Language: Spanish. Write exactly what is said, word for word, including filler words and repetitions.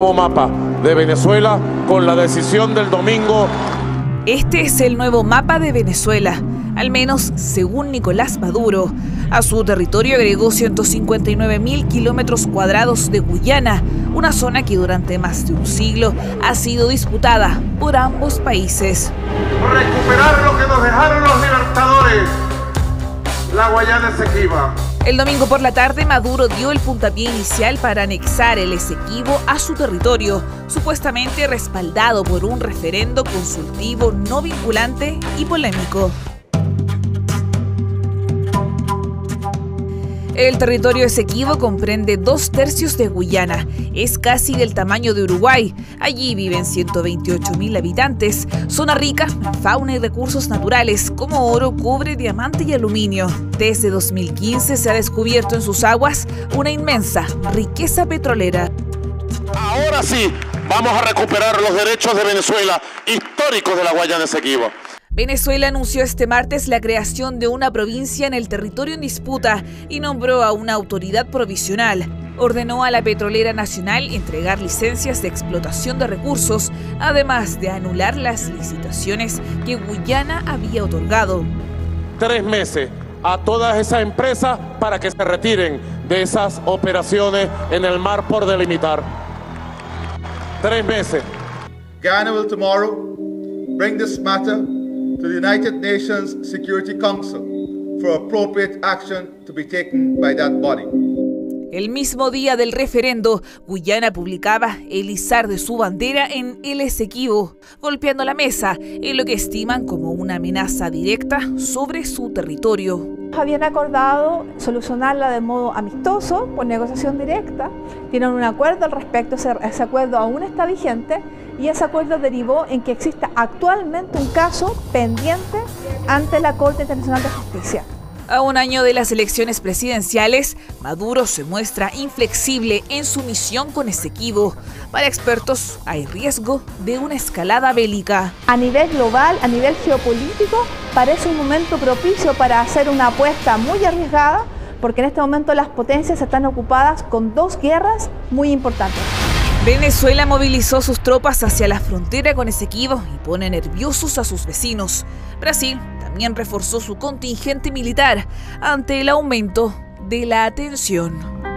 Nuevo mapa de Venezuela con la decisión del domingo. Este es el nuevo mapa de Venezuela, al menos según Nicolás Maduro. A su territorio agregó ciento cincuenta y nueve mil kilómetros cuadrados de Guyana, una zona que durante más de un siglo ha sido disputada por ambos países. Recuperar lo que nos dejaron los libertadores, la Guayana Esequiba. El domingo por la tarde, Maduro dio el puntapié inicial para anexar el Esequibo a su territorio, supuestamente respaldado por un referendo consultivo no vinculante y polémico. El territorio Esequibo comprende dos tercios de Guyana. Es casi del tamaño de Uruguay. Allí viven ciento veintiocho mil habitantes. Zona rica en fauna y recursos naturales como oro, cobre, diamante y aluminio. Desde dos mil quince se ha descubierto en sus aguas una inmensa riqueza petrolera. Ahora sí, vamos a recuperar los derechos de Venezuela, históricos de la Guayana Esequiba. Venezuela anunció este martes la creación de una provincia en el territorio en disputa y nombró a una autoridad provisional. Ordenó a la Petrolera Nacional entregar licencias de explotación de recursos, además de anular las licitaciones que Guyana había otorgado. Tres meses a todas esas empresas para que se retiren de esas operaciones en el mar por delimitar. Tres meses. Ghana will tomorrow bring this matter to the United Nations Security Council for appropriate action to be taken by that body. El mismo día del referendo, Guyana publicaba el izar de su bandera en el Esequibo, golpeando la mesa en lo que estiman como una amenaza directa sobre su territorio. Habían acordado solucionarla de modo amistoso, por negociación directa, tienen un acuerdo al respecto, ese acuerdo aún está vigente y ese acuerdo derivó en que exista actualmente un caso pendiente ante la Corte Internacional de Justicia. A un año de las elecciones presidenciales, Maduro se muestra inflexible en su misión con Esequibo. Para expertos, hay riesgo de una escalada bélica. A nivel global, a nivel geopolítico, parece un momento propicio para hacer una apuesta muy arriesgada, porque en este momento las potencias están ocupadas con dos guerras muy importantes. Venezuela movilizó sus tropas hacia la frontera con Esequibo y pone nerviosos a sus vecinos. Brasil también reforzó su contingente militar ante el aumento de la tensión.